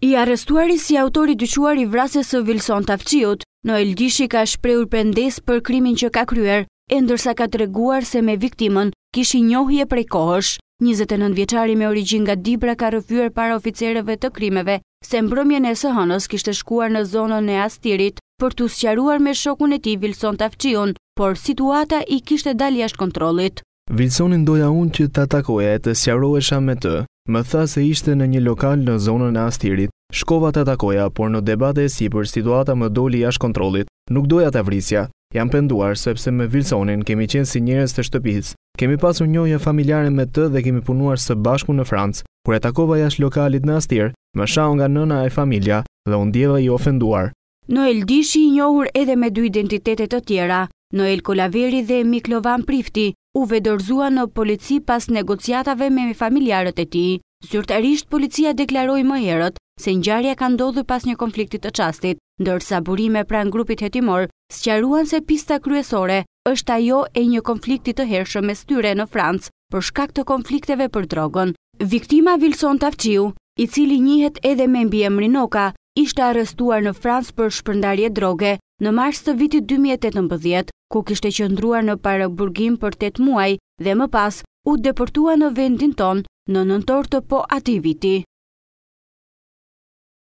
I arrestuari si autori dyquar i vrasjes së Vilson Tafçiut, Noel Dishi ka shprehur pendes për krimin që ka kryer, e ndërsa ka treguar se me viktimën kishi njohje prej kohësh. 29 vjeçari me origjinë nga Dibra ka rrëfyer para oficerëve të krimeve se mbrëmjen e Sëhanës kishte shkuar në zonën e Astirit për t'u sqaruar me shokun e tij Vilson Tafçiun, por situata I kishte dalë jashtë kontrollit. Vilsonin doja unë që ta takoja e të sqarohesha me të. Më tha se ishte në një lokal në zonën e Astirit. Shkova ta takoja, por në debate e sipër situata më doli jashtë kontrollit. Nuk doja ta vrisja. Jam penduar sepse me Vilsonin kemi qenë si njerëz të shtëpisë. Kemi pasur njohje familjare me të dhe kemi punuar së bashku në Francë. Kur e takova jashtë lokalit në Astir, më shau nga nëna e familja dhe u ndjeva I ofenduar. Noel Dishi I njohur edhe me dy identitete të tjera, Noel Kolaveri dhe Miklovan Prifti, u vedorzuan në polici pas negociatave me familjarët e tij. Zyrtarisht policia deklaroi më herët se ngjarja ka ndodhur pas një konflikti të çastit, ndërsa burime pranë grupit hetimor sqaruan se pista kryesore është ajo e një konflikti të hershëm mes tyre në Francë për shkak të konflikteve për drogën. Viktima Vilson Tafçiu, I cili njihet edhe me mbiemrin Oka, ishte arrestuar në Francë për shpërndarje droge në mars të vitit 2018, ku kishte qëndruar në paraburgim për 8 muaj dhe më pas u deportua në vendin tonë në nëntor të po atij viti.